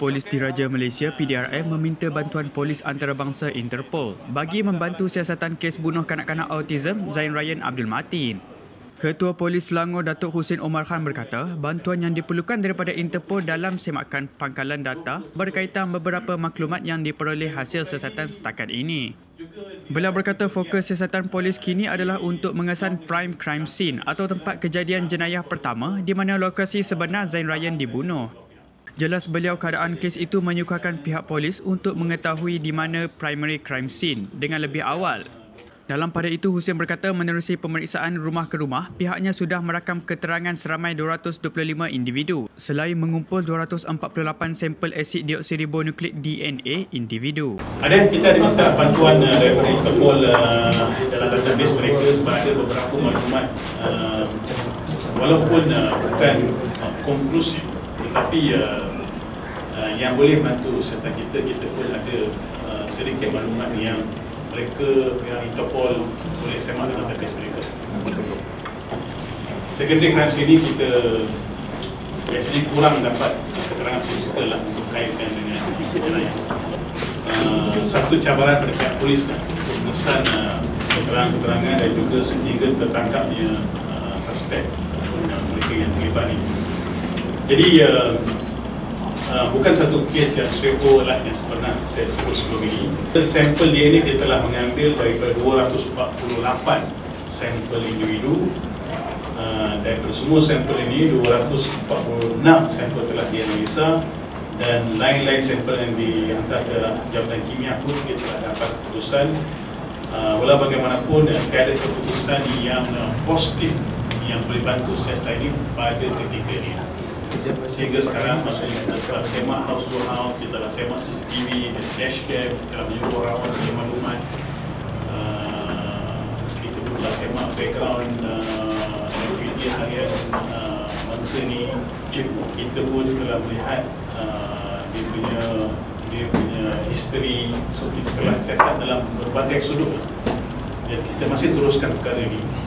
Polis Diraja Malaysia PDRM meminta bantuan polis antarabangsa Interpol bagi membantu siasatan kes bunuh kanak-kanak autism Zayn Rayyan Abdul Matiin. Ketua Polis Selangor Datuk Hussein Omar Khan berkata, bantuan yang diperlukan daripada Interpol dalam semakan pangkalan data berkaitan beberapa maklumat yang diperoleh hasil siasatan setakat ini. Beliau berkata fokus siasatan polis kini adalah untuk mengesan prime crime scene atau tempat kejadian jenayah pertama di mana lokasi sebenar Zayn Rayyan dibunuh. Jelas beliau keadaan kes itu menyukarkan pihak polis untuk mengetahui di mana primary crime scene dengan lebih awal. Dalam pada itu, Hussein berkata menerusi pemeriksaan rumah ke rumah, pihaknya sudah merakam keterangan seramai 225 individu selain mengumpul 248 sampel asid deoksiribonukleik DNA individu. Kita ada masalah bantuan daripada Interpol dalam database mereka sebab ada beberapa maklumat walaupun bukan konklusif tetapi yang boleh bantu serta kita pun ada sedikit maklumat yang pihak Interpol boleh semak dengan database mereka. Secondary crime scene ini kita biasanya kurang dapat keterangan fisikal lah untuk kaitkan dengan jenayah. Satu cabaran pada pihak polis lah untuk menesan keterangan-keterangan dan juga sehingga tertangkapnya suspek mereka yang terlibat ni. Jadi bukan satu kes yang straightforward lah yang sebenarnya saya sebut sebelum ini. Sampel DNA kita telah mengambil daripada 248 sampel individu. Daripada semua sampel ini, 246 sampel telah dianalisa dan lain-lain sampel yang dihantar ke Jabatan Kimia pun kita telah dapat keputusan. Walau bagaimanapun, tiada keputusan yang positif yang boleh bantu siasat ini pada ketika ini. Sehingga sekarang maksudnya kita telah semak house to house, kita telah semak CCTV, dashcam, kita telah menyuruh orang semak maklumat, kita telah semak background aktiviti harian bangsa ni. Kita pun telah melihat dia punya history, so kita telah siasat dalam berbagai sudut dan kita masih teruskan perkara ini.